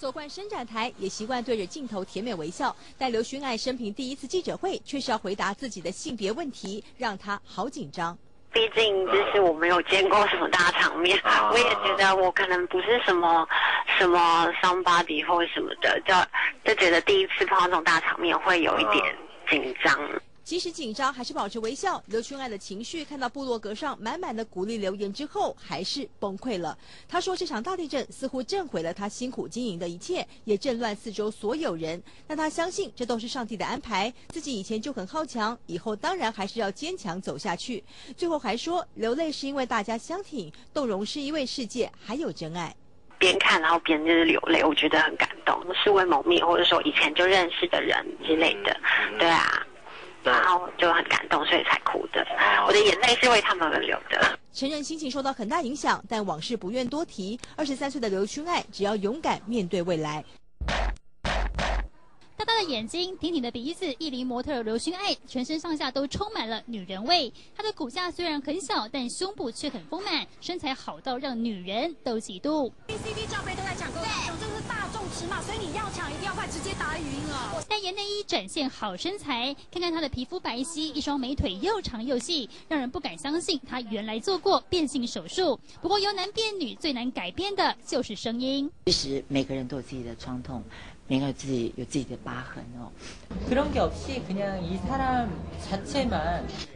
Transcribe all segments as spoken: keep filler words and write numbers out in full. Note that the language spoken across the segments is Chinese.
走惯伸展台，也习惯对着镜头甜美微笑，但刘勋爱生平第一次记者会却是要回答自己的性别问题，让他好紧张。 毕竟就是我没有见过什么大场面，我也觉得我可能不是什么什么somebody或什么的，就就觉得第一次碰到这种大场面会有一点紧张。即使紧张，还是保持微笑。刘春爱的情绪，看到部落格上满满的鼓励留言之后，还是崩溃了。他说：“这场大地震似乎震毁了他辛苦经营的一切，也震乱四周所有人。但他相信这都是上帝的安排。自己以前就很好强，以后当然还是要坚强走下去。”最后还说：“流泪是因为大家相挺，动容是因为世界还有真爱。” 边看然后边就是流泪，我觉得很感动。素未谋面，或者说以前就认识的人之类的，对啊。 然后就很感动，所以才哭的。我的眼泪是为他们而流的。承认心情受到很大影响，但往事不愿多提。二十三岁的刘勋爱，只要勇敢面对未来。大大的眼睛，挺挺的鼻子，艺龄模特刘勋爱，全身上下都充满了女人味。她的骨架虽然很小，但胸部却很丰满，身材好到让女人都嫉妒。B C B 罩杯都在抢购，这是大众尺码，所以你要抢一定要快，直接打语音了。 单内衣展现好身材，看看她的皮肤白皙，一双美腿又长又细，让人不敢相信她原来做过变性手术。不过由男变女最难改变的就是声音。其实每个人都有自己的伤痛，每个人自己有自己的疤痕哦。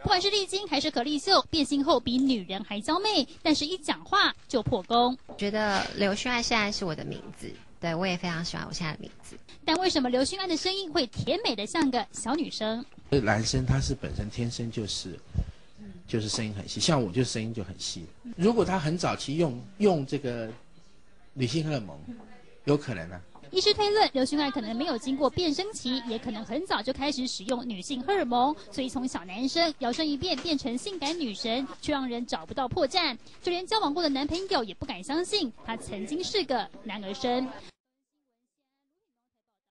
不管是丽晶还是可丽秀，变性后比女人还娇媚，但是一讲话就破功。觉得刘勋爱现在是我的名字。 对，我也非常喜欢我现在的名字。但为什么刘勋爱的声音会甜美的像个小女生？男生他是本身天生就是，就是声音很细，像我就声音就很细。如果他很早期用用这个女性荷尔蒙，有可能啊。 医师推论，刘勋爱可能没有经过变声期，也可能很早就开始使用女性荷尔蒙，所以从小男生摇身一变变成性感女神，却让人找不到破绽。就连交往过的男朋友也不敢相信，她曾经是个男儿身。